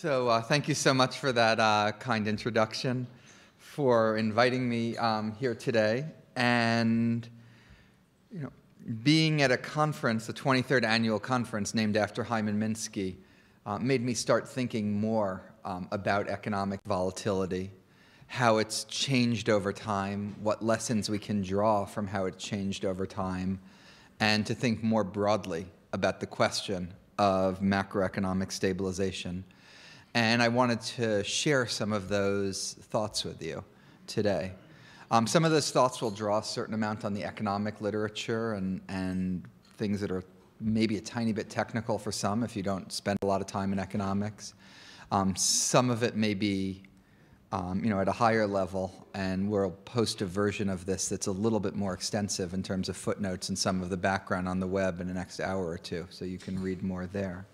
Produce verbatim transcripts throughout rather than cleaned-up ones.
So uh, thank you so much for that uh, kind introduction, for inviting me um, here today, and you know, being at a conference, the twenty-third annual conference named after Hyman Minsky, uh, made me start thinking more um, about economic volatility, how it's changed over time, what lessons we can draw from how it changed over time, and to think more broadly about the question of macroeconomic stabilization. And I wanted to share some of those thoughts with you today. Um, some of those thoughts will draw a certain amount on the economic literature and, and things that are maybe a tiny bit technical for some if you don't spend a lot of time in economics. Um, some of it may be um, you know, at a higher level, and we'll post a version of this that's a little bit more extensive in terms of footnotes and some of the background on the web in the next hour or two, so you can read more there.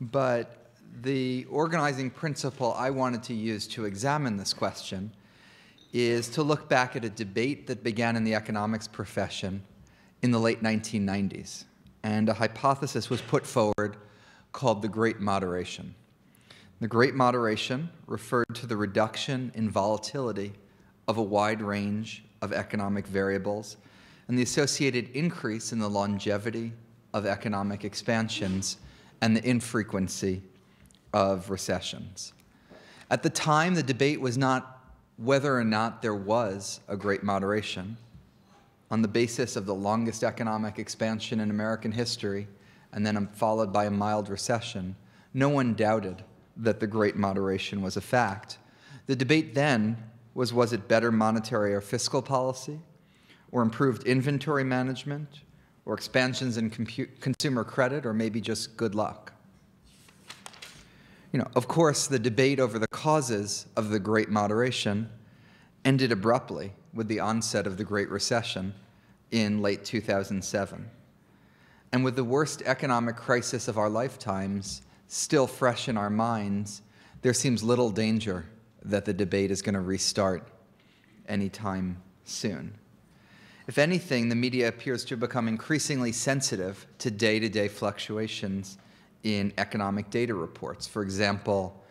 But the organizing principle I wanted to use to examine this question is to look back at a debate that began in the economics profession in the late nineteen nineties. And a hypothesis was put forward called the Great Moderation. The Great Moderation referred to the reduction in volatility of a wide range of economic variables and the associated increase in the longevity of economic expansions and the infrequency of recessions. At the time, the debate was not whether or not there was a great moderation on the basis of the longest economic expansion in American history and then followed by a mild recession. No one doubted that the great moderation was a fact. The debate then was, was it better monetary or fiscal policy, or improved inventory management, or expansions in consumer credit, or maybe just good luck? You know, of course, the debate over the causes of the Great Moderation ended abruptly with the onset of the Great Recession in late two thousand seven. And with the worst economic crisis of our lifetimes still fresh in our minds, there seems little danger that the debate is going to restart anytime soon. If anything, the media appears to become increasingly sensitive to day-to-day fluctuations in economic data reports. For example,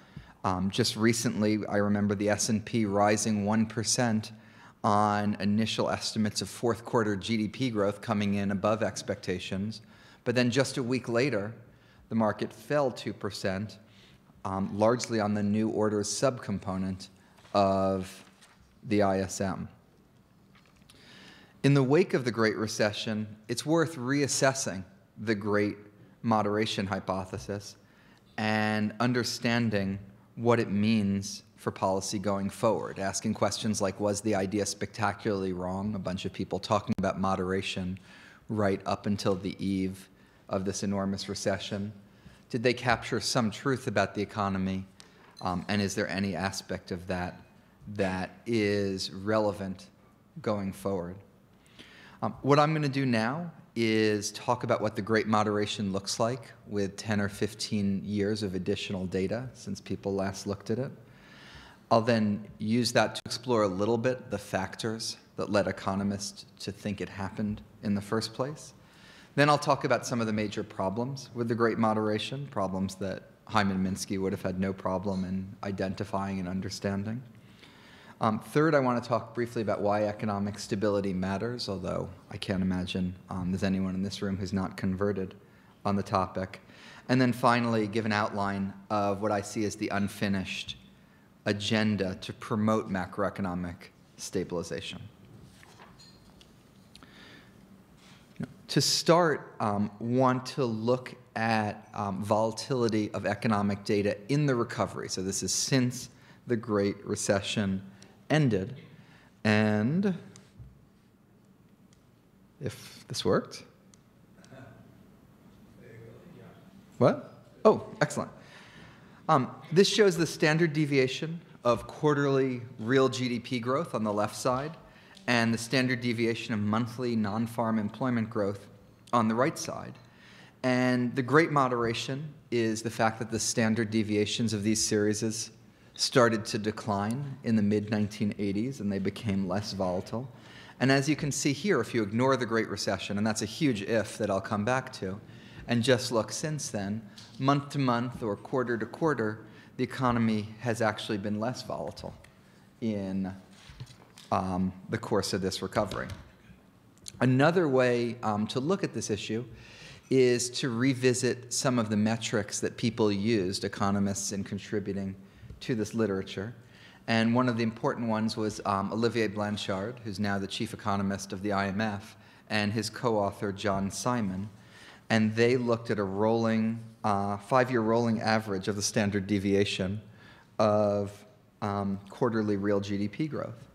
um, just recently, I remember the S and P rising one percent on initial estimates of fourth quarter G D P growth coming in above expectations. But then just a week later, the market fell two percent, um, largely on the new orders subcomponent of the I S M. In the wake of the Great Recession, it's worth reassessing the Great Moderation hypothesis and understanding what it means for policy going forward, asking questions like, was the idea spectacularly wrong? A bunch of people talking about moderation right up until the eve of this enormous recession. Did they capture some truth about the economy? Um, and is there any aspect of that that is relevant going forward? Um, what I'm going to do now is talk about what the Great Moderation looks like with ten or fifteen years of additional data since people last looked at it. I'll then use that to explore a little bit the factors that led economists to think it happened in the first place. Then I'll talk about some of the major problems with the Great Moderation, problems that Hyman Minsky would have had no problem in identifying and understanding. Um, third, I want to talk briefly about why economic stability matters, although I can't imagine um, there's anyone in this room who's not converted on the topic. And then finally, give an outline of what I see as the unfinished agenda to promote macroeconomic stabilization. To start, um, want to look at um, volatility of economic data in the recovery. So this is since the Great Recession ended, and if this worked, what? Oh, excellent. Um, this shows the standard deviation of quarterly real G D P growth on the left side and the standard deviation of monthly non-farm employment growth on the right side. And the Great Moderation is the fact that the standard deviations of these series started to decline in the mid nineteen eighties, and they became less volatile. And as you can see here, if you ignore the Great Recession, and that's a huge if that I'll come back to, and just look since then, month to month or quarter to quarter, the economy has actually been less volatile in um, the course of this recovery. Another way um, to look at this issue is to revisit some of the metrics that people used, economists, in contributing to this literature. And one of the important ones was um, Olivier Blanchard, who's now the chief economist of the I M F, and his co-author, John Simon. And they looked at a rolling, uh, five-year rolling average of the standard deviation of um, quarterly real G D P growth.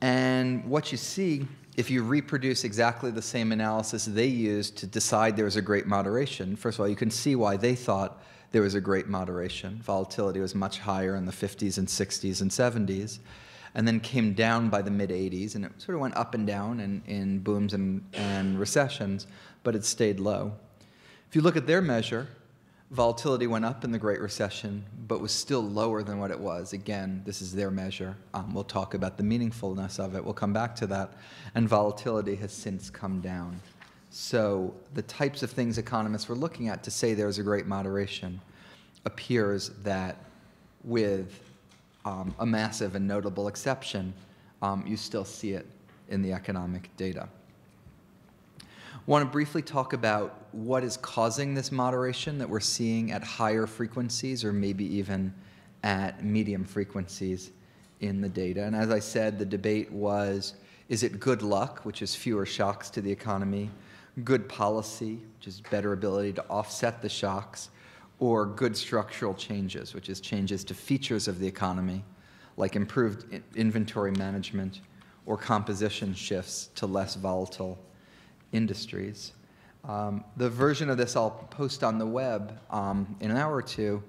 And what you see, if you reproduce exactly the same analysis they used to decide there was a great moderation, first of all, you can see why they thought there was a great moderation. Volatility was much higher in the fifties and sixties and seventies, and then came down by the mid-eighties, and it sort of went up and down in, in booms and, and recessions, but it stayed low. If you look at their measure, volatility went up in the Great Recession, but was still lower than what it was. Again, this is their measure. Um, we'll talk about the meaningfulness of it. We'll come back to that. And volatility has since come down. So the types of things economists were looking at to say there was a great moderation appears that with um, a massive and notable exception, um, you still see it in the economic data. I want to briefly talk about what is causing this moderation that we're seeing at higher frequencies or maybe even at medium frequencies in the data. And as I said, the debate was, is it good luck, which is fewer shocks to the economy, good policy, which is better ability to offset the shocks, or good structural changes, which is changes to features of the economy, like improved inventory management or composition shifts to less volatile industries. Um, the version of this I'll post on the web um, in an hour or two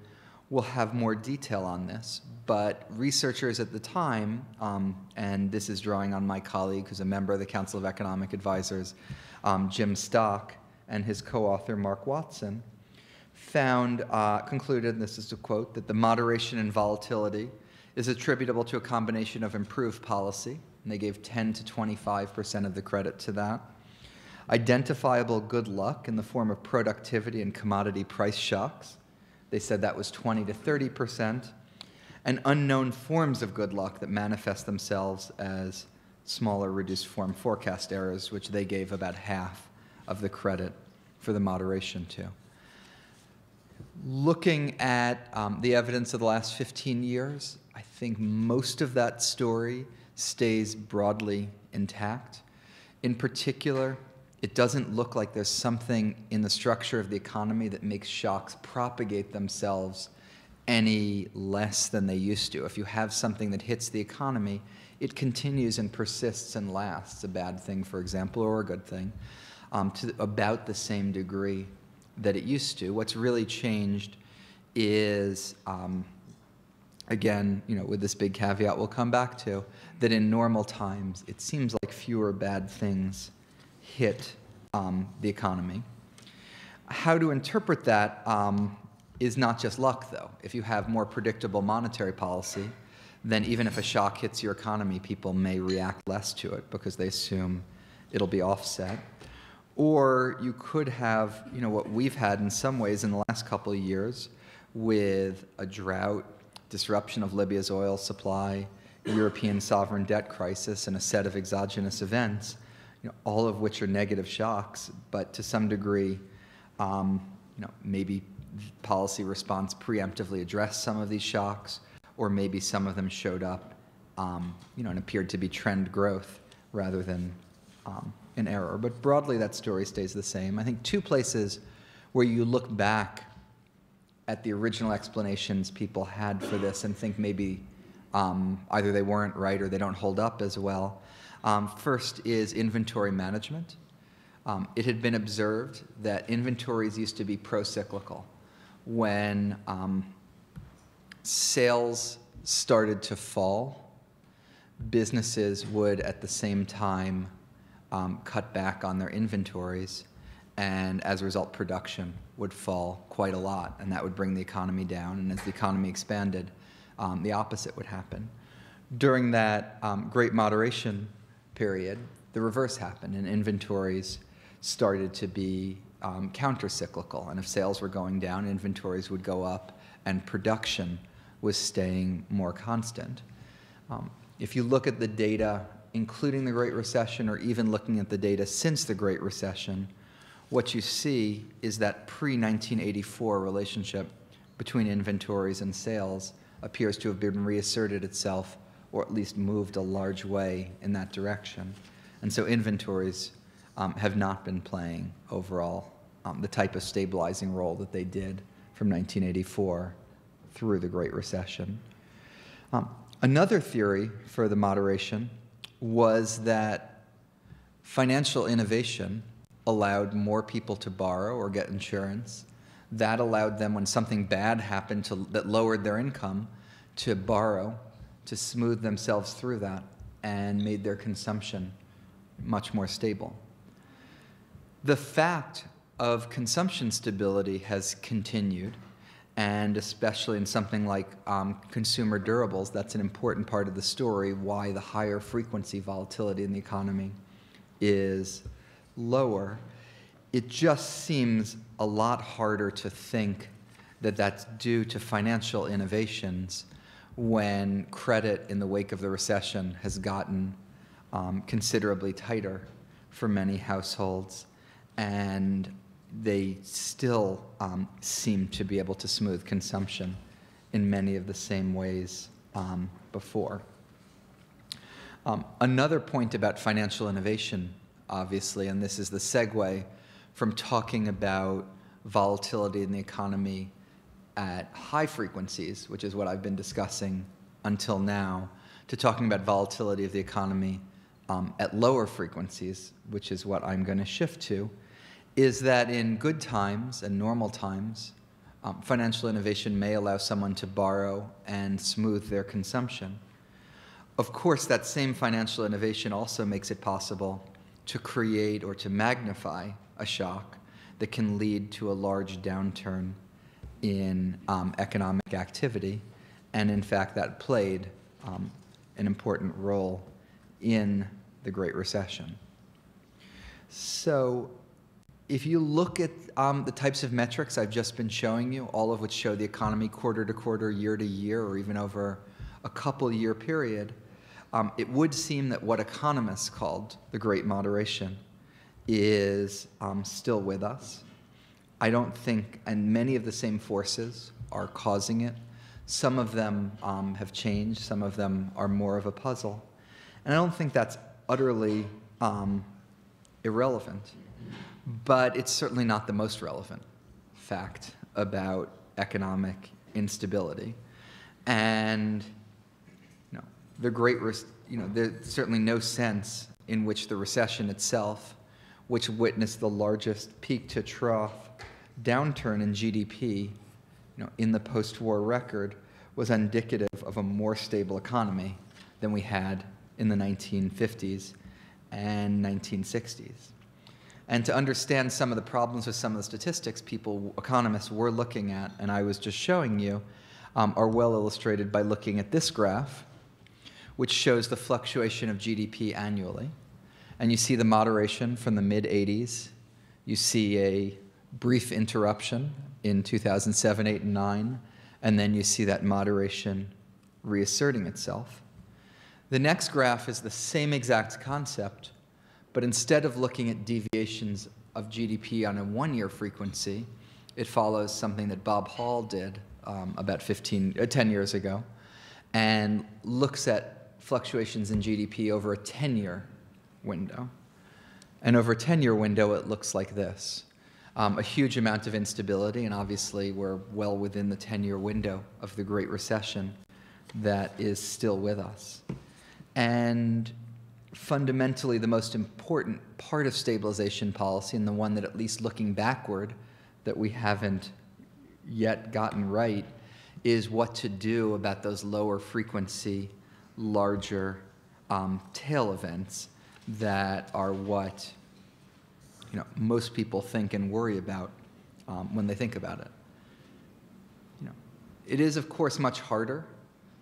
will have more detail on this, but researchers at the time, um, and this is drawing on my colleague who's a member of the Council of Economic Advisors, Um, Jim Stock, and his co-author, Mark Watson, found, uh, concluded, and this is a quote, that the moderation in volatility is attributable to a combination of improved policy, and they gave ten to twenty-five percent of the credit to that, identifiable good luck in the form of productivity and commodity price shocks, they said that was twenty to thirty percent, and unknown forms of good luck that manifest themselves as smaller reduced form forecast errors, which they gave about half of the credit for the moderation to. Looking at um, the evidence of the last fifteen years, I think most of that story stays broadly intact. In particular, it doesn't look like there's something in the structure of the economy that makes shocks propagate themselves any less than they used to. If you have something that hits the economy, it continues and persists and lasts, a bad thing, for example, or a good thing, um, to about the same degree that it used to. What's really changed is, um, again, you know, with this big caveat we'll come back to, that in normal times, it seems like fewer bad things hit um, the economy. How to interpret that um, is not just luck, though. If you have more predictable monetary policy, then even if a shock hits your economy, people may react less to it because they assume it'll be offset. Or you could have, you know, what we've had in some ways in the last couple of years with a drought, disruption of Libya's oil supply, European sovereign debt crisis, and a set of exogenous events, you know, all of which are negative shocks, but to some degree, um, you know, maybe policy response preemptively addressed some of these shocks, or maybe some of them showed up um, you know, and appeared to be trend growth rather than um, an error. But broadly, that story stays the same. I think two places where you look back at the original explanations people had for this and think maybe um, either they weren't right or they don't hold up as well. Um, first is inventory management. Um, it had been observed that inventories used to be pro-cyclical when um, sales started to fall, businesses would at the same time um, cut back on their inventories, and as a result, production would fall quite a lot, and that would bring the economy down, and as the economy expanded, um, the opposite would happen. During that um, great moderation period, the reverse happened, and inventories started to be um, counter-cyclical, and if sales were going down, inventories would go up, and production was staying more constant. Um, if you look at the data, including the Great Recession, or even looking at the data since the Great Recession, what you see is that pre-nineteen eighty-four relationship between inventories and sales appears to have been reasserted itself, or at least moved a large way in that direction. And so inventories um, have not been playing overall um, the type of stabilizing role that they did from nineteen eighty-four through the Great Recession. Um, another theory for the moderation was that financial innovation allowed more people to borrow or get insurance. That allowed them, when something bad happened to, that lowered their income, to borrow, to smooth themselves through that, and made their consumption much more stable. The fact of consumption stability has continued, and especially in something like um, consumer durables, that's an important part of the story, why the higher frequency volatility in the economy is lower. It just seems a lot harder to think that that's due to financial innovations when credit in the wake of the recession has gotten um, considerably tighter for many households, and they still um, seem to be able to smooth consumption in many of the same ways um, before. Um, another point about financial innovation, obviously, and this is the segue from talking about volatility in the economy at high frequencies, which is what I've been discussing until now, to talking about volatility of the economy um, at lower frequencies, which is what I'm going to shift to, is that in good times and normal times, um, financial innovation may allow someone to borrow and smooth their consumption. Of course, that same financial innovation also makes it possible to create or to magnify a shock that can lead to a large downturn in um, economic activity. And in fact, that played um, an important role in the Great Recession. So if you look at um, the types of metrics I've just been showing you, all of which show the economy quarter to quarter, year to year, or even over a couple year period, um, it would seem that what economists called the Great Moderation is um, still with us. I don't think, and many of the same forces are causing it. Some of them um, have changed. Some of them are more of a puzzle. And I don't think that's utterly um, irrelevant. But it's certainly not the most relevant fact about economic instability. And you know, the great, you know, there's certainly no sense in which the recession itself, which witnessed the largest peak-to-trough downturn in G D P, you know, in the post-war record, was indicative of a more stable economy than we had in the nineteen fifties and nineteen sixties. And to understand some of the problems with some of the statistics people, economists, were looking at, and I was just showing you, um, are well illustrated by looking at this graph, which shows the fluctuation of G D P annually. And you see the moderation from the mid eighties. You see a brief interruption in two thousand seven, eight, and nine. And then you see that moderation reasserting itself. The next graph is the same exact concept, but instead of looking at deviations of G D P on a one-year frequency, it follows something that Bob Hall did um, about fifteen, uh, ten years ago, and looks at fluctuations in G D P over a ten-year window. And over a ten-year window, it looks like this. Um, a huge amount of instability, and obviously we're well within the ten-year window of the Great Recession that is still with us. And fundamentally, the most important part of stabilization policy, and the one that, at least looking backward, that we haven't yet gotten right, is what to do about those lower frequency, larger um, tail events that are what, you know, most people think and worry about um, when they think about it. You know, it is, of course, much harder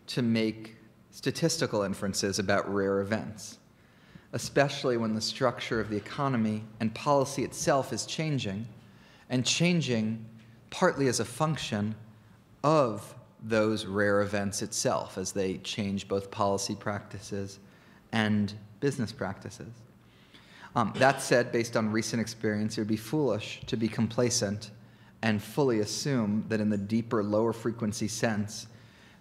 to make statistical inferences about rare events, especially when the structure of the economy and policy itself is changing, and changing partly as a function of those rare events itself as they change both policy practices and business practices. Um, that said, based on recent experience, it would be foolish to be complacent and fully assume that in the deeper, lower frequency sense,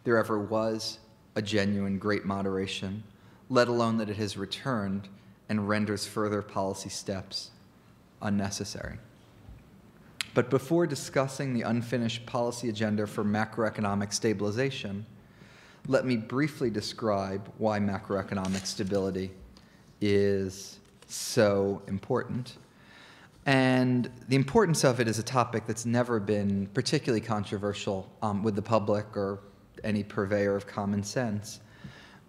there ever was a genuine great moderation, let alone that it has returned and renders further policy steps unnecessary. But before discussing the unfinished policy agenda for macroeconomic stabilization, let me briefly describe why macroeconomic stability is so important. And the importance of it is a topic that's never been particularly controversial um, with the public or any purveyor of common sense.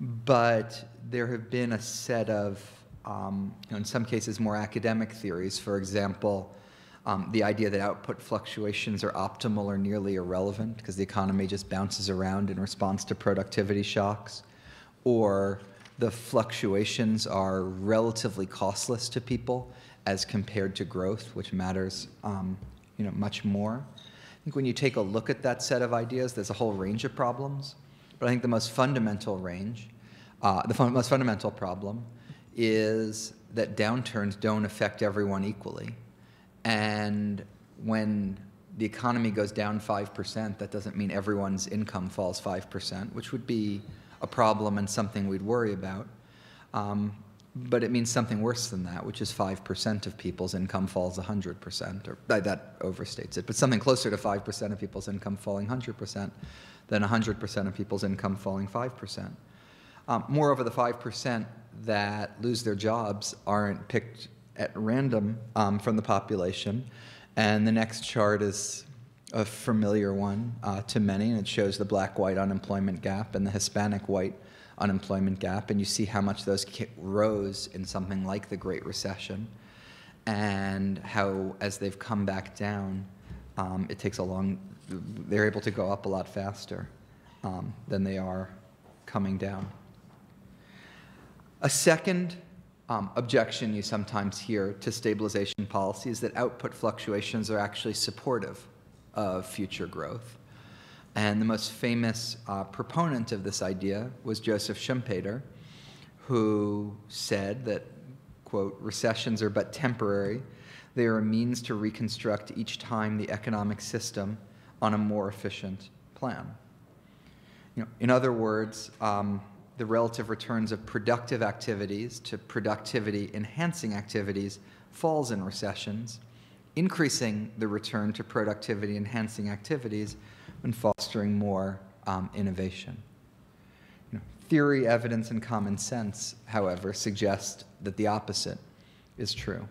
But there have been a set of, um, you know, in some cases, more academic theories. For example, um, the idea that output fluctuations are optimal or nearly irrelevant because the economy just bounces around in response to productivity shocks, or the fluctuations are relatively costless to people as compared to growth, which matters um, you know, much more. I think when you take a look at that set of ideas, there's a whole range of problems. But I think the most fundamental range, uh, the fun most fundamental problem is that downturns don't affect everyone equally. And when the economy goes down five percent, that doesn't mean everyone's income falls five percent, which would be a problem and something we'd worry about. Um, But it means something worse than that, which is five percent of people's income falls one hundred percent, or that overstates it, but something closer to five percent of people's income falling one hundred percent than one hundred percent of people's income falling five percent. Um, moreover, the five percent that lose their jobs aren't picked at random um, from the population. And the next chart is a familiar one uh, to many, and it shows the black-white unemployment gap and the Hispanic-white unemployment gap, and you see how much those rose in something like the Great Recession, and how as they've come back down, um, it takes a long, they're able to go up a lot faster um, than they are coming down. A second um, objection you sometimes hear to stabilization policy is that output fluctuations are actually supportive of future growth. And the most famous uh, proponent of this idea was Joseph Schumpeter, who said that, quote, recessions are but temporary. They are a means to reconstruct each time the economic system on a more efficient plan. You know, in other words, um, the relative returns of productive activities to productivity-enhancing activities falls in recessions, increasing the return to productivity-enhancing activities and fostering more um, innovation. You know, theory, evidence, and common sense, however, suggest that the opposite is true.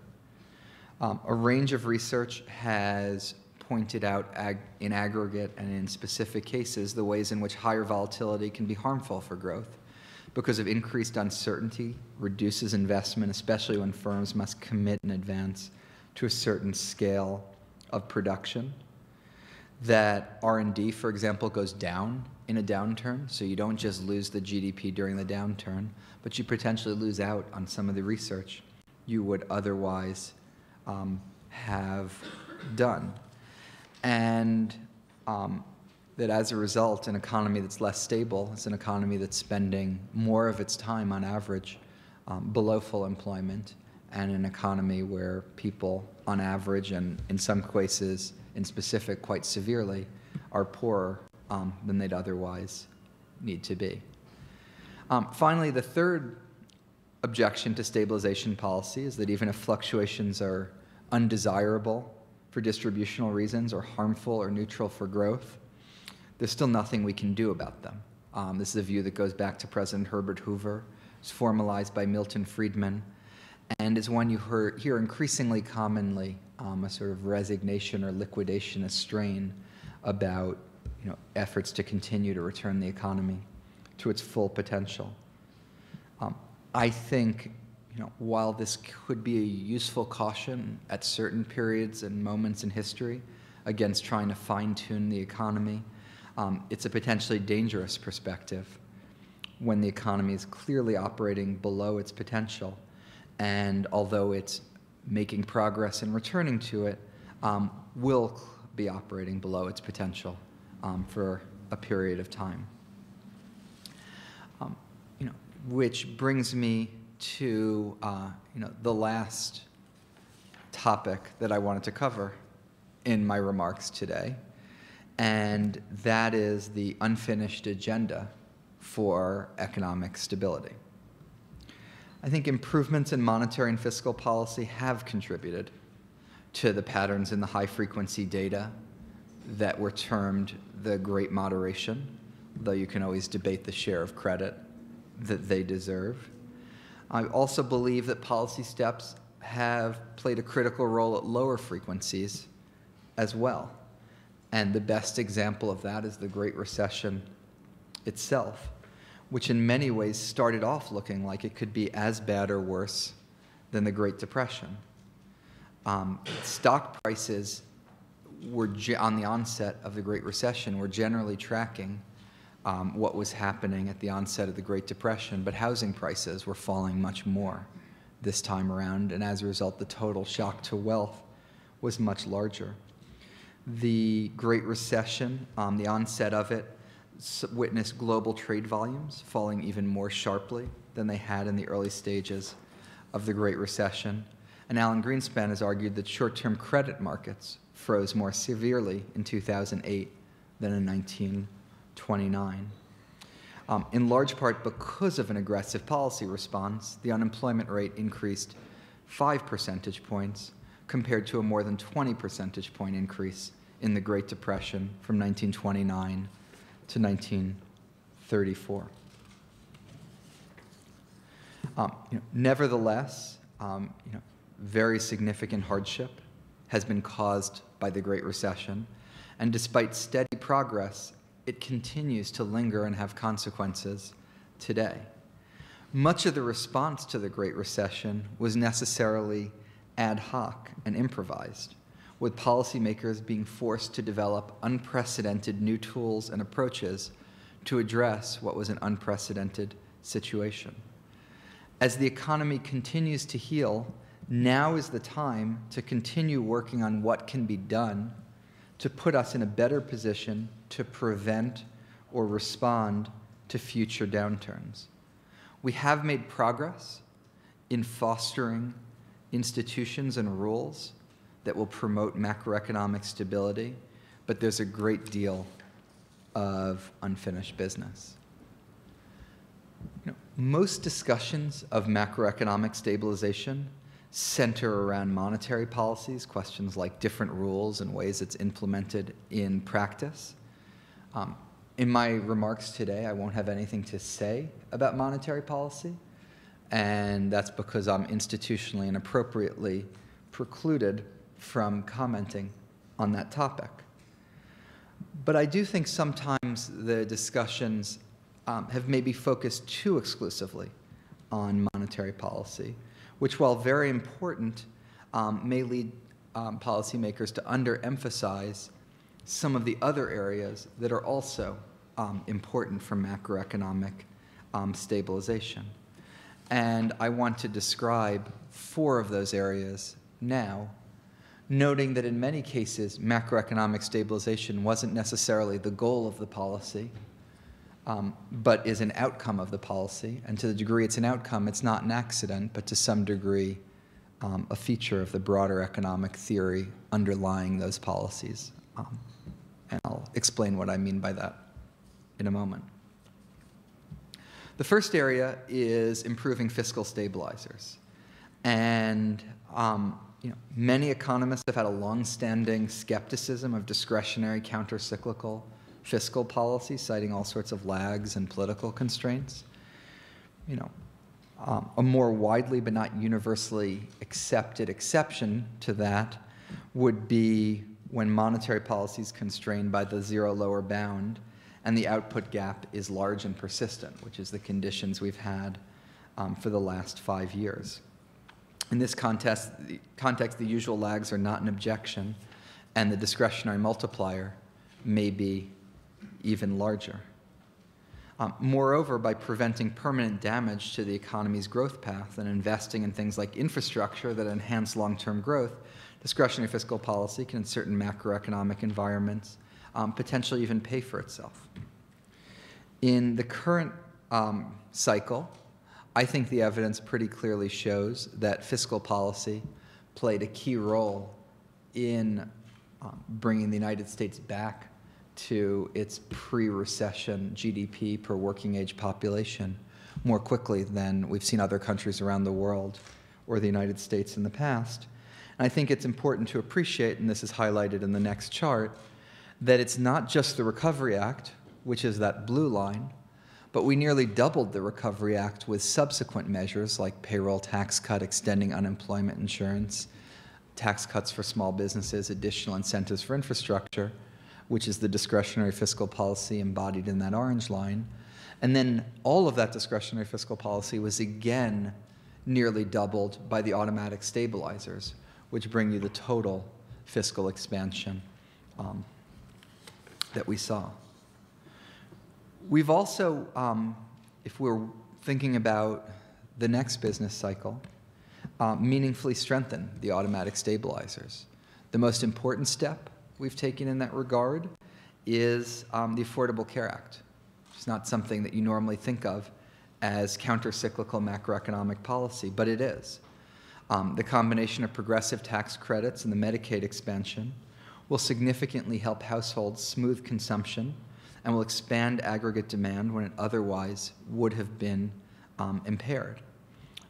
Um, a range of research has pointed out ag in aggregate and in specific cases the ways in which higher volatility can be harmful for growth because of increased uncertainty, reduces investment, especially when firms must commit in advance to a certain scale of production. That R and D, for example, goes down in a downturn, so you don't just lose the G D P during the downturn, but you potentially lose out on some of the research you would otherwise um, have done. And um, that as a result, an economy that's less stable is an economy that's spending more of its time on average um, below full employment, and an economy where people on average, and in some cases in specific quite severely, are poorer um, than they'd otherwise need to be. Um, finally, the third objection to stabilization policy is that even if fluctuations are undesirable for distributional reasons or harmful or neutral for growth, there's still nothing we can do about them. Um, this is a view that goes back to President Herbert Hoover. It's formalized by Milton Friedman, and is one you hear, hear increasingly commonly, um, a sort of resignation or liquidationist strain about you know, efforts to continue to return the economy to its full potential. Um, I think you know, while this could be a useful caution at certain periods and moments in history against trying to fine-tune the economy, um, it's a potentially dangerous perspective when the economy is clearly operating below its potential. And although it's making progress and returning to it, um, will be operating below its potential um, for a period of time. Um, you know, which brings me to uh, you know, the last topic that I wanted to cover in my remarks today, and that is the unfinished agenda for economic stability. I think improvements in monetary and fiscal policy have contributed to the patterns in the high-frequency data that were termed the Great Moderation, though you can always debate the share of credit that they deserve. I also believe that policy steps have played a critical role at lower frequencies as well. And the best example of that is the Great Recession itself, which in many ways started off looking like it could be as bad or worse than the Great Depression. Um, stock prices were, on the onset of the Great Recession, were generally tracking um, what was happening at the onset of the Great Depression, but housing prices were falling much more this time around, and as a result, the total shock to wealth was much larger. The Great Recession, um, the onset of it, witnessed global trade volumes falling even more sharply than they had in the early stages of the Great Recession. And Alan Greenspan has argued that short-term credit markets froze more severely in two thousand eight than in nineteen twenty-nine. Um, in large part because of an aggressive policy response, the unemployment rate increased five percentage points compared to a more than twenty percentage point increase in the Great Depression from nineteen twenty-nine to nineteen thirty-four. Um, you know, nevertheless, um, you know, very significant hardship has been caused by the Great Recession, and despite steady progress, it continues to linger and have consequences today. Much of the response to the Great Recession was necessarily ad hoc and improvised, with policymakers being forced to develop unprecedented new tools and approaches to address what was an unprecedented situation. As the economy continues to heal, now is the time to continue working on what can be done to put us in a better position to prevent or respond to future downturns. We have made progress in fostering institutions and rules that will promote macroeconomic stability, but there's a great deal of unfinished business. You know, most discussions of macroeconomic stabilization center around monetary policies, questions like different rules and ways it's implemented in practice. Um, in my remarks today, I won't have anything to say about monetary policy, and that's because I'm institutionally and appropriately precluded from commenting on that topic. But I do think sometimes the discussions um, have maybe focused too exclusively on monetary policy, which, while very important, um, may lead um, policymakers to underemphasize some of the other areas that are also um, important for macroeconomic um, stabilization. And I want to describe four of those areas now, noting that in many cases, macroeconomic stabilization wasn't necessarily the goal of the policy, Um, but is an outcome of the policy, and to the degree it's an outcome, it's not an accident, but to some degree um, a feature of the broader economic theory underlying those policies. Um, and I'll explain what I mean by that in a moment. The first area is improving fiscal stabilizers. And um, you know, many economists have had a long-standing skepticism of discretionary counter-cyclical fiscal policy, citing all sorts of lags and political constraints. You know, um, a more widely but not universally accepted exception to that would be when monetary policy is constrained by the zero lower bound and the output gap is large and persistent, which is the conditions we've had um, for the last five years. In this context, the, context, the usual lags are not an objection, and the discretionary multiplier may be even larger. Um, moreover, by preventing permanent damage to the economy's growth path and investing in things like infrastructure that enhance long-term growth, discretionary fiscal policy can, in certain macroeconomic environments, um, potentially even pay for itself. In the current um, cycle, I think the evidence pretty clearly shows that fiscal policy played a key role in um, bringing the United States back to its pre-recession G D P per working age population more quickly than we've seen other countries around the world or the United States in the past. And I think it's important to appreciate, and this is highlighted in the next chart, that it's not just the Recovery Act, which is that blue line, but we nearly doubled the Recovery Act with subsequent measures like payroll tax cut, extending unemployment insurance, tax cuts for small businesses, additional incentives for infrastructure, which is the discretionary fiscal policy embodied in that orange line. And then all of that discretionary fiscal policy was again nearly doubled by the automatic stabilizers, which bring you the total fiscal expansion um, that we saw. We've also, um, if we're thinking about the next business cycle, uh, meaningfully strengthened the automatic stabilizers. The most important step we've taken in that regard is um, the Affordable Care Act. It's not something that you normally think of as counter-cyclical macroeconomic policy, but it is. Um, the combination of progressive tax credits and the Medicaid expansion will significantly help households smooth consumption and will expand aggregate demand when it otherwise would have been um, impaired.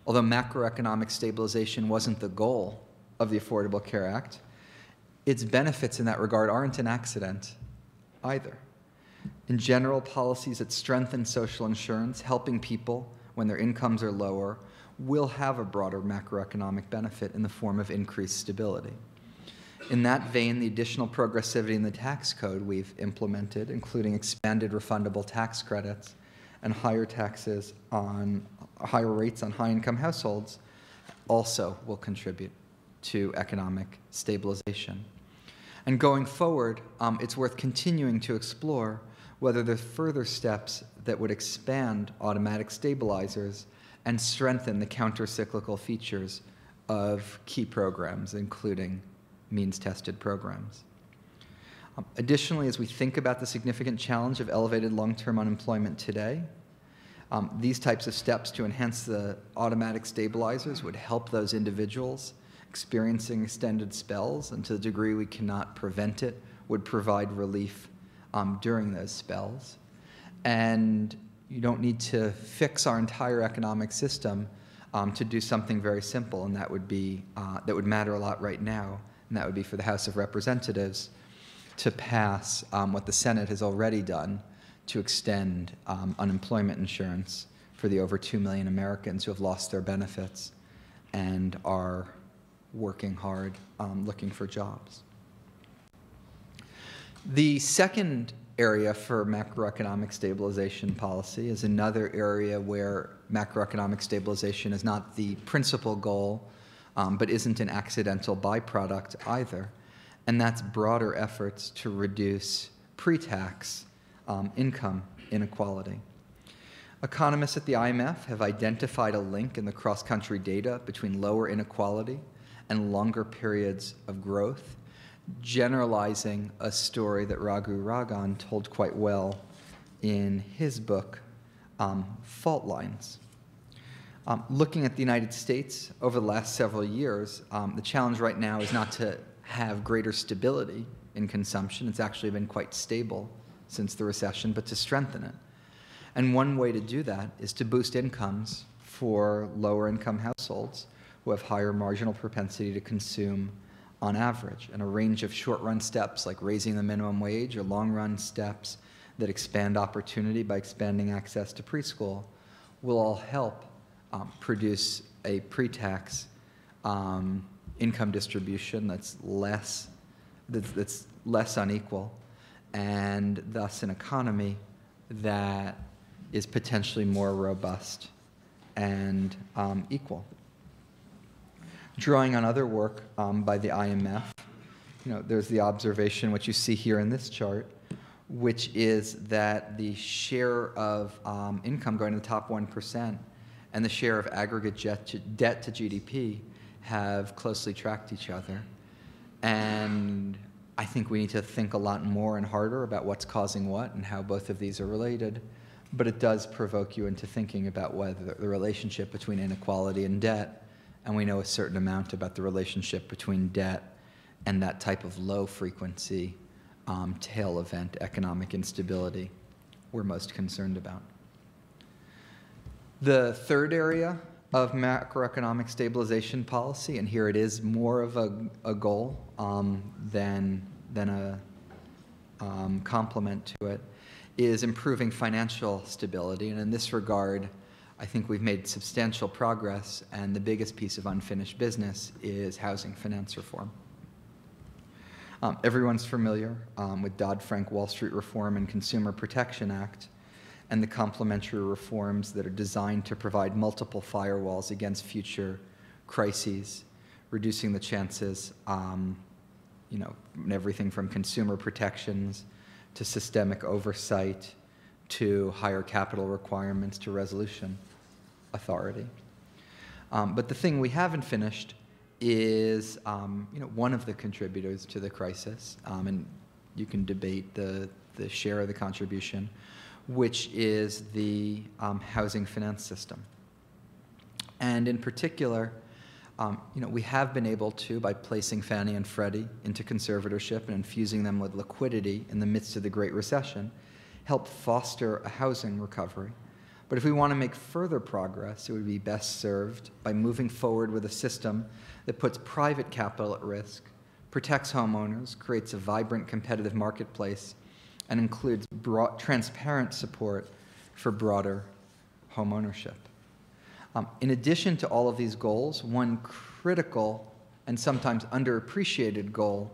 Although macroeconomic stabilization wasn't the goal of the Affordable Care Act, its benefits in that regard aren't an accident either. In general, policies that strengthen social insurance, helping people when their incomes are lower, will have a broader macroeconomic benefit in the form of increased stability. In that vein, the additional progressivity in the tax code we've implemented, including expanded refundable tax credits and higher taxes on higher rates on high-income households, also will contribute to economic stabilization. And going forward, um, it's worth continuing to explore whether there are further steps that would expand automatic stabilizers and strengthen the counter-cyclical features of key programs, including means-tested programs. Um, additionally, as we think about the significant challenge of elevated long-term unemployment today, um, these types of steps to enhance the automatic stabilizers would help those individuals experiencing extended spells, and to the degree we cannot prevent it, would provide relief um, during those spells. And you don't need to fix our entire economic system um, to do something very simple, and that would be uh, that would matter a lot right now, and that would be for the House of Representatives to pass um, what the Senate has already done to extend um, unemployment insurance for the over two million Americans who have lost their benefits and are working hard, um, looking for jobs. The second area for macroeconomic stabilization policy is another area where macroeconomic stabilization is not the principal goal, um, but isn't an accidental byproduct either, and that's broader efforts to reduce pre-tax um, income inequality. Economists at the I M F have identified a link in the cross-country data between lower inequality and longer periods of growth, generalizing a story that Raghuram Rajan told quite well in his book, um, Fault Lines. Um, looking at the United States over the last several years, um, the challenge right now is not to have greater stability in consumption. It's actually been quite stable since the recession, but to strengthen it. And one way to do that is to boost incomes for lower income households who have higher marginal propensity to consume on average, and a range of short-run steps like raising the minimum wage or long-run steps that expand opportunity by expanding access to preschool will all help um, produce a pre-tax um, income distribution that's less, that's, that's less unequal, and thus an economy that is potentially more robust and um, equal. Drawing on other work um, by the I M F, you know, there's the observation, which you see here in this chart, which is that the share of um, income going to the top one percent and the share of aggregate debt to G D P have closely tracked each other. And I think we need to think a lot more and harder about what's causing what and how both of these are related. But it does provoke you into thinking about whether the relationship between inequality and debt, and we know a certain amount about the relationship between debt and that type of low-frequency um, tail event, economic instability, we're most concerned about. The third area of macroeconomic stabilization policy, and here it is more of a, a goal um, than, than a um, complement to it, is improving financial stability. And in this regard, I think we've made substantial progress, and the biggest piece of unfinished business is housing finance reform. Um, everyone's familiar um, with Dodd-Frank Wall Street Reform and Consumer Protection Act and the complementary reforms that are designed to provide multiple firewalls against future crises, reducing the chances, um, you know, everything from consumer protections to systemic oversight, to higher capital requirements, to resolution authority. Um, but the thing we haven't finished is um, you know, one of the contributors to the crisis, um, and you can debate the, the share of the contribution, which is the um, housing finance system. And in particular, Um, you know, we have been able to, by placing Fannie and Freddie into conservatorship and infusing them with liquidity in the midst of the Great Recession, help foster a housing recovery. But if we want to make further progress, it would be best served by moving forward with a system that puts private capital at risk, protects homeowners, creates a vibrant competitive marketplace, and includes broad, transparent support for broader homeownership. Um, in addition to all of these goals, one critical and sometimes underappreciated goal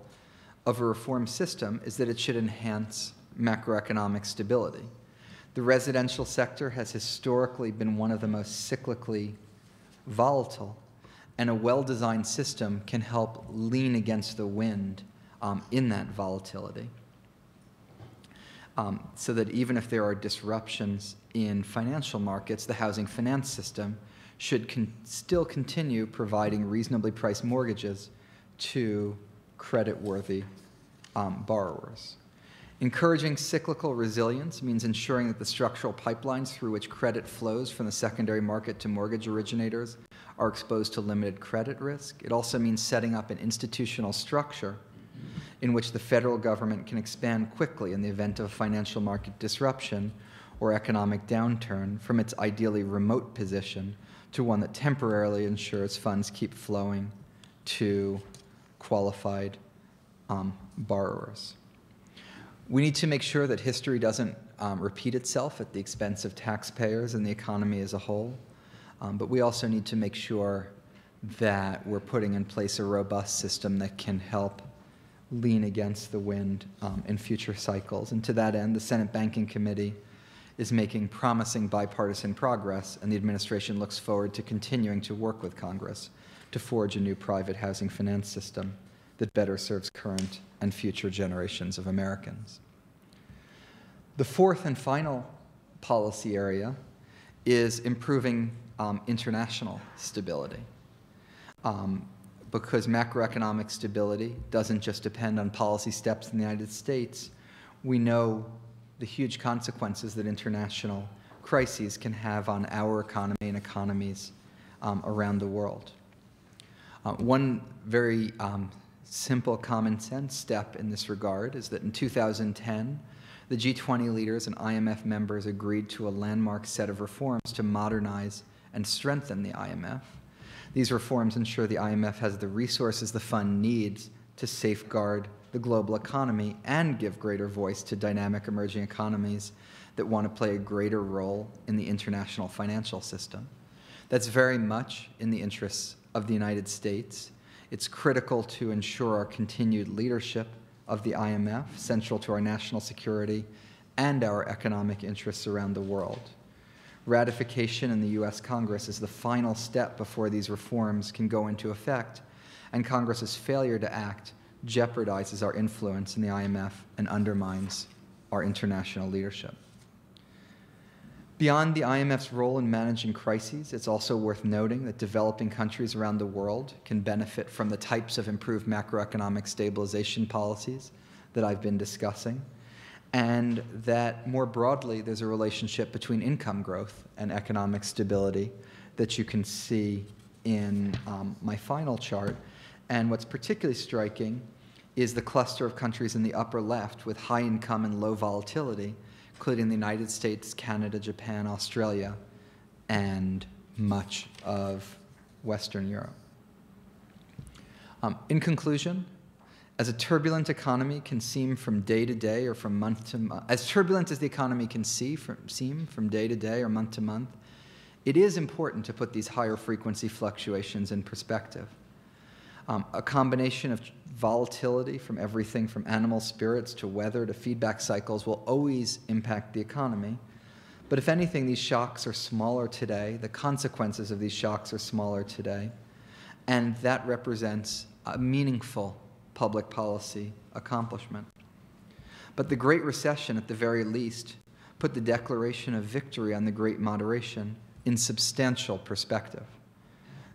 of a reform system is that it should enhance macroeconomic stability. The residential sector has historically been one of the most cyclically volatile, and a well-designed system can help lean against the wind um, in that volatility, um, so that even if there are disruptions in financial markets, the housing finance system should con still continue providing reasonably priced mortgages to creditworthy um, borrowers. Encouraging cyclical resilience means ensuring that the structural pipelines through which credit flows from the secondary market to mortgage originators are exposed to limited credit risk. It also means setting up an institutional structure in which the federal government can expand quickly in the event of a financial market disruption or economic downturn from its ideally remote position to one that temporarily ensures funds keep flowing to qualified um, borrowers. We need to make sure that history doesn't um, repeat itself at the expense of taxpayers and the economy as a whole, um, but we also need to make sure that we're putting in place a robust system that can help lean against the wind um, in future cycles. And to that end, the Senate Banking Committee is making promising bipartisan progress, and the administration looks forward to continuing to work with Congress to forge a new private housing finance system that better serves current and future generations of Americans. The fourth and final policy area is improving um, international stability, um, because macroeconomic stability doesn't just depend on policy steps in the United States. We know the huge consequences that international crises can have on our economy and economies um, around the world. Uh, one very um, simple common sense step in this regard is that in two thousand ten, the G twenty leaders and I M F members agreed to a landmark set of reforms to modernize and strengthen the I M F. These reforms ensure the I M F has the resources the fund needs to safeguard the global economy and give greater voice to dynamic emerging economies that want to play a greater role in the international financial system. That's very much in the interests of the United States. It's critical to ensure our continued leadership of the I M F, central to our national security and our economic interests around the world. Ratification in the U S Congress is the final step before these reforms can go into effect, and Congress's failure to act jeopardizes our influence in the I M F and undermines our international leadership. Beyond the I M F's role in managing crises, it's also worth noting that developing countries around the world can benefit from the types of improved macroeconomic stabilization policies that I've been discussing, and that more broadly there's a relationship between income growth and economic stability that you can see in um, my final chart. And what's particularly striking is the cluster of countries in the upper left with high income and low volatility, including the United States, Canada, Japan, Australia, and much of Western Europe. Um, in conclusion, as a turbulent economy can seem from day to day or from month to month, as turbulent as the economy can see from, seem from day to day or month to month, it is important to put these higher frequency fluctuations in perspective. Um, a combination of volatility from everything from animal spirits to weather to feedback cycles will always impact the economy. But if anything, these shocks are smaller today. The consequences of these shocks are smaller today. And that represents a meaningful public policy accomplishment. But the Great Recession, at the very least, put the declaration of victory on the Great Moderation in substantial perspective.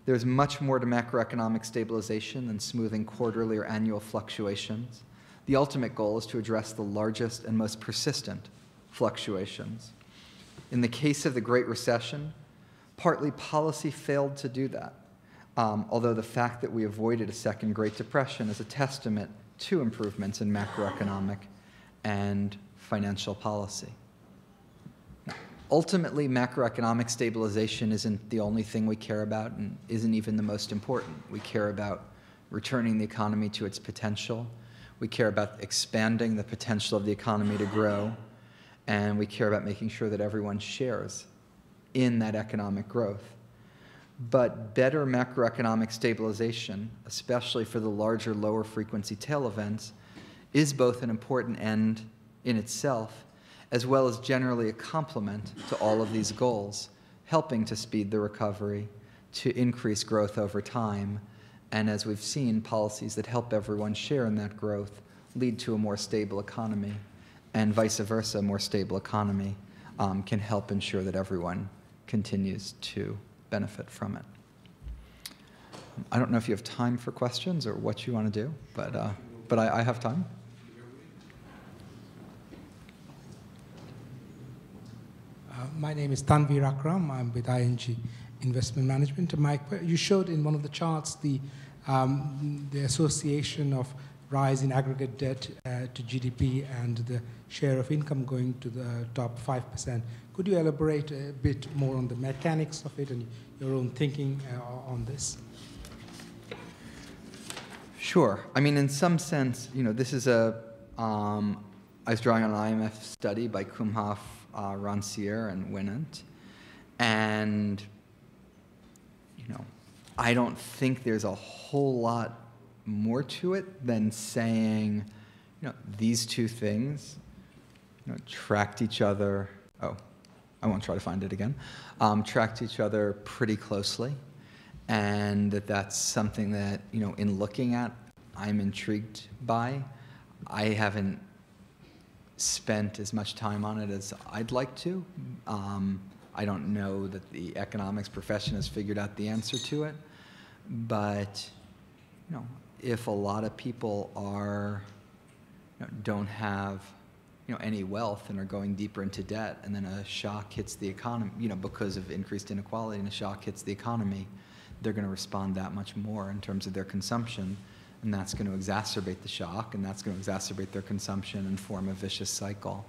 There's much more to macroeconomic stabilization than smoothing quarterly or annual fluctuations. The ultimate goal is to address the largest and most persistent fluctuations. In the case of the Great Recession, partly policy failed to do that. Um, although the fact that we avoided a second Great Depression is a testament to improvements in macroeconomic and financial policy. Now, ultimately, macroeconomic stabilization isn't the only thing we care about and isn't even the most important. We care about returning the economy to its potential. We care about expanding the potential of the economy to grow. And we care about making sure that everyone shares in that economic growth. But better macroeconomic stabilization, especially for the larger, lower frequency tail events, is both an important end in itself, as well as generally a complement to all of these goals, helping to speed the recovery, to increase growth over time, and as we've seen, policies that help everyone share in that growth lead to a more stable economy, and vice versa, a more stable economy um, can help ensure that everyone continues to benefit from it. I don't know if you have time for questions or what you want to do, but, uh, but I, I have time. Uh, my name is Tanvir Akram. I'm with I N G Investment Management. Mike, you showed in one of the charts the, um, the association of rise in aggregate debt uh, to G D P and the share of income going to the top five percent. Could you elaborate a bit more on the mechanics of it and your own thinking uh, on this? Sure. I mean, in some sense, you know, this is a, um, I was drawing on an I M F study by Kumhoff, uh, Ranciere, and Winant. And, you know, I don't think there's a whole lot more to it than saying, you know, these two things, you know, tracked each other. Oh, I won't try to find it again. Um, tracked each other pretty closely, and that that's something that, you know, in looking at, I'm intrigued by. I haven't spent as much time on it as I'd like to. Um, I don't know that the economics profession has figured out the answer to it, but, you know, if a lot of people are, you know, don't have, you know, any wealth and are going deeper into debt, and then a shock hits the economy, you know, because of increased inequality, and a shock hits the economy, they're going to respond that much more in terms of their consumption, and that's going to exacerbate the shock, and that's going to exacerbate their consumption and form a vicious cycle.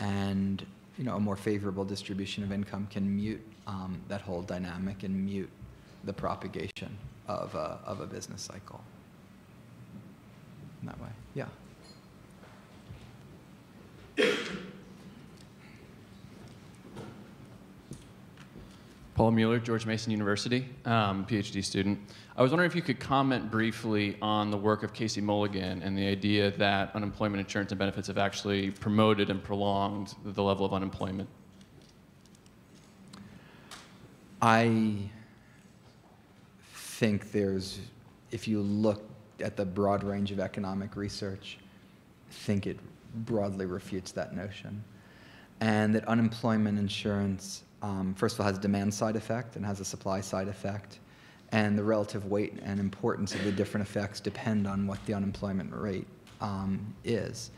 And, you know, a more favorable distribution of income can mute um, that whole dynamic and mute the propagation of a, of a business cycle in that way. Yeah. Paul Mueller, George Mason University, um, PhD student. I was wondering if you could comment briefly on the work of Casey Mulligan and the idea that unemployment insurance and benefits have actually promoted and prolonged the level of unemployment. I I think there's, if you look at the broad range of economic research, I think it broadly refutes that notion. and that unemployment insurance, um, first of all, has a demand side effect and has a supply side effect, and the relative weight and importance of the different effects depend on what the unemployment rate um, is.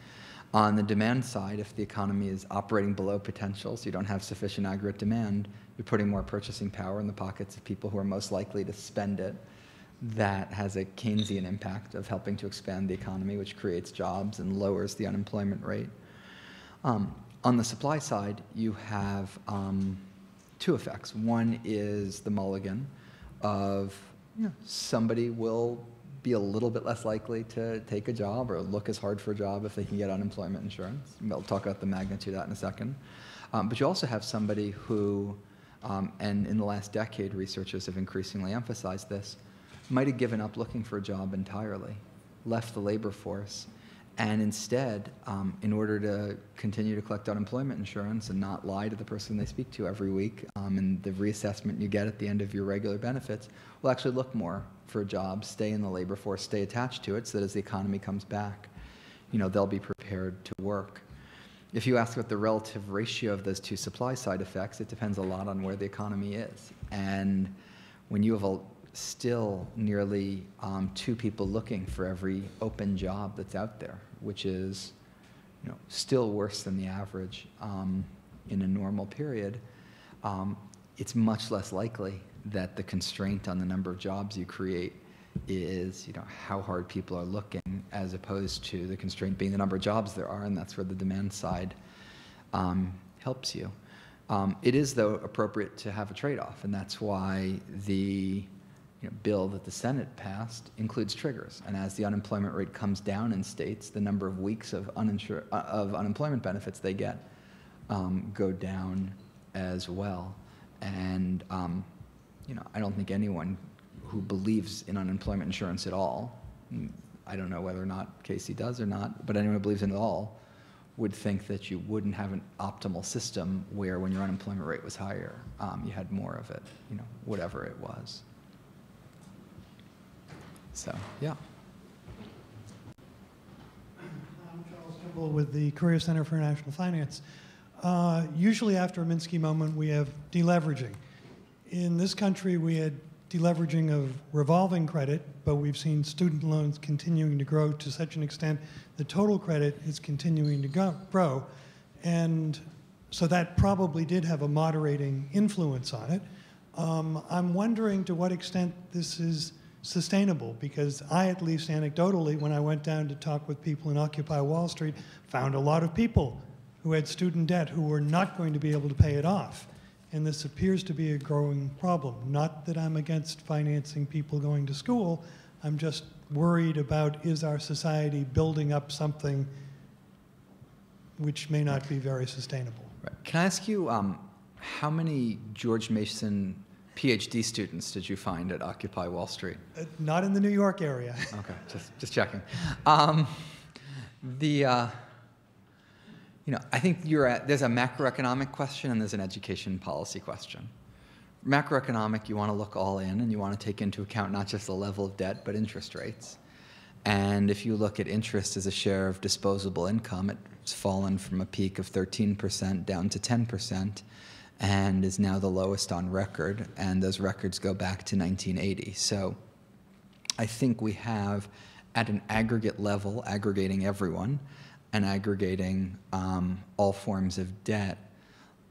On the demand side, if the economy is operating below potential, so you don't have sufficient aggregate demand, you're putting more purchasing power in the pockets of people who are most likely to spend it. That has a Keynesian impact of helping to expand the economy, which creates jobs and lowers the unemployment rate. Um, on the supply side, you have um, two effects. One is the mulligan of, you know, somebody will be a little bit less likely to take a job or look as hard for a job if they can get unemployment insurance. We'll talk about the magnitude of that in a second. Um, but you also have somebody who, um, and in the last decade, researchers have increasingly emphasized this, might have given up looking for a job entirely, left the labor force, and instead, um, in order to continue to collect unemployment insurance and not lie to the person they speak to every week, um, and the reassessment you get at the end of your regular benefits, will actually look more for a job, stay in the labor force, stay attached to it, so that as the economy comes back, you know, they'll be prepared to work. If you ask about the relative ratio of those two supply side effects, it depends a lot on where the economy is. And when you have a still nearly um, two people looking for every open job that's out there, which is, you know, still worse than the average um, in a normal period, um, it's much less likely that the constraint on the number of jobs you create is, you know, how hard people are looking, as opposed to the constraint being the number of jobs there are, and that's where the demand side um, helps you. Um, it is, though, appropriate to have a trade-off, and that's why the You know, bill that the Senate passed includes triggers, and as the unemployment rate comes down in states, the number of weeks of, uninsure, uh, of unemployment benefits they get um, go down as well. And um, you know, I don't think anyone who believes in unemployment insurance at all, I don't know whether or not Casey does or not, but anyone who believes in it at all would think that you wouldn't have an optimal system where when your unemployment rate was higher, um, you had more of it, you know, whatever it was. So, yeah. I'm Charles Kimble with the Career Center for International Finance. Uh, usually after a Minsky moment, we have deleveraging. In this country, we had deleveraging of revolving credit, but we've seen student loans continuing to grow to such an extent the total credit is continuing to go, grow. And so that probably did have a moderating influence on it. Um, I'm wondering to what extent this is sustainable, because I, at least anecdotally, when I went down to talk with people in Occupy Wall Street, found a lot of people who had student debt who were not going to be able to pay it off. And this appears to be a growing problem. Not that I'm against financing people going to school, I'm just worried about, is our society building up something which may not be very sustainable? Right. Can I ask you um, how many George Mason PhD students did you find at Occupy Wall Street? Uh, not in the New York area. Okay, just just checking. Um, the uh, you know, I think you're at, there's a macroeconomic question and there's an education policy question. Macroeconomic, you want to look all in, and you want to take into account not just the level of debt but interest rates. And if you look at interest as a share of disposable income, it's fallen from a peak of thirteen percent down to ten percent. And is now the lowest on record, and those records go back to nineteen eighty. So I think we have, at an aggregate level, aggregating everyone and aggregating um, all forms of debt,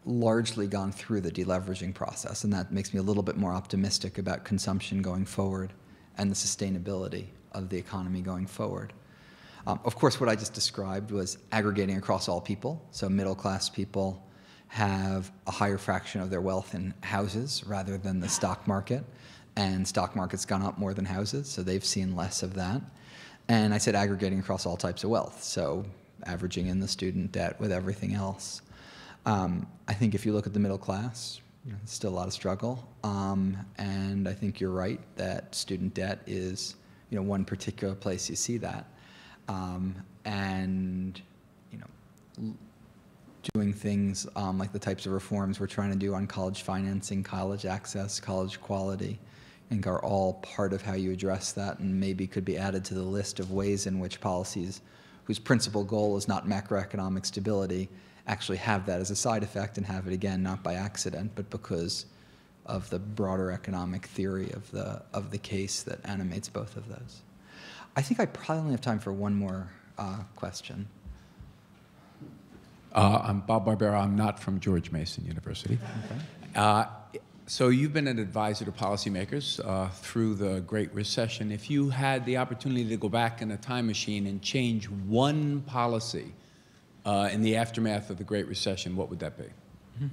largely gone through the deleveraging process, and that makes me a little bit more optimistic about consumption going forward and the sustainability of the economy going forward. Um, of course, what I just described was aggregating across all people, so middle-class people have a higher fraction of their wealth in houses rather than the stock market, and stock market's gone up more than houses, so they've seen less of that. And I said aggregating across all types of wealth, so averaging in the student debt with everything else. Um, I think if you look at the middle class, you know, there's still a lot of struggle, um, and I think you're right that student debt is, you know, one particular place you see that, um, and you know. doing things um, like the types of reforms we're trying to do on college financing, college access, college quality, I think are all part of how you address that, and maybe could be added to the list of ways in which policies whose principal goal is not macroeconomic stability actually have that as a side effect and have it again, not by accident, but because of the broader economic theory of the, of the case that animates both of those. I think I probably only have time for one more uh, question. Uh, I'm Bob Barbera. I'm not from George Mason University. Okay. Uh, so you've been an advisor to policymakers uh, through the Great Recession. If you had the opportunity to go back in a time machine and change one policy uh, in the aftermath of the Great Recession, what would that be? Mm-hmm.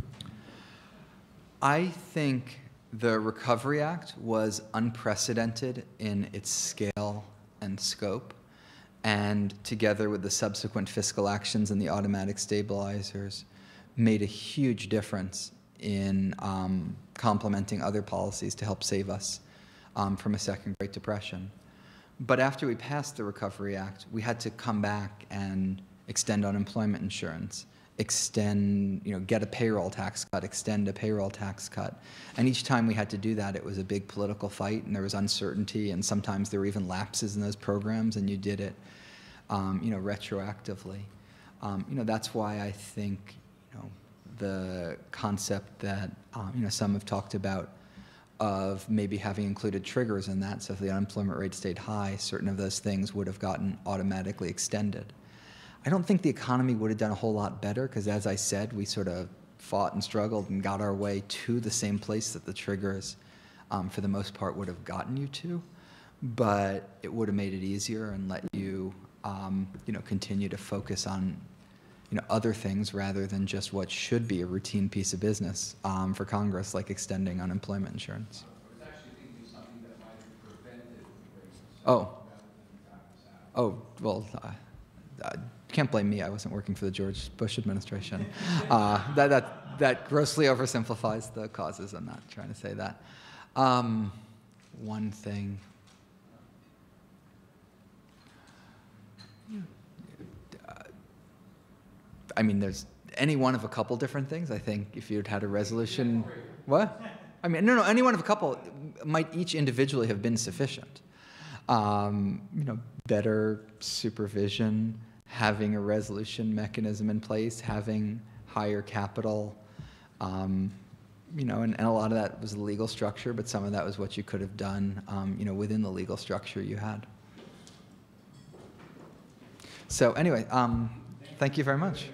I think the Recovery Act was unprecedented in its scale and scope, and together with the subsequent fiscal actions and the automatic stabilizers, made a huge difference in um, complementing other policies to help save us um, from a second Great Depression. But after we passed the Recovery Act, we had to come back and extend unemployment insurance, extend, you know, get a payroll tax cut, extend a payroll tax cut. And each time we had to do that, it was a big political fight, and there was uncertainty, and sometimes there were even lapses in those programs, and you did it, um, you know, retroactively. Um, you know, that's why I think, you know, the concept that, um, you know, some have talked about of maybe having included triggers in that, so if the unemployment rate stayed high, certain of those things would have gotten automatically extended. I don't think the economy would have done a whole lot better because, as I said, we sort of fought and struggled and got our way to the same place that the triggers, um, for the most part, would have gotten you to. But it would have made it easier and let you, um, you know, continue to focus on, you know, other things rather than just what should be a routine piece of business um, for Congress, like extending unemployment insurance. I was actually thinking something that might have prevented racism. Oh. Oh, well. Uh, uh, Can't blame me. I wasn't working for the George Bush administration. Uh, that, that, that grossly oversimplifies the causes. I'm not trying to say that. Um, one thing. I mean, there's any one of a couple different things. I think if you'd had a resolution. What? I mean, no, no, any one of a couple might each individually have been sufficient. Um, you know, better supervision, having a resolution mechanism in place, having higher capital, um, you know, and, and a lot of that was the legal structure, but some of that was what you could have done, um, you know, within the legal structure you had. So anyway, um, thank you very much.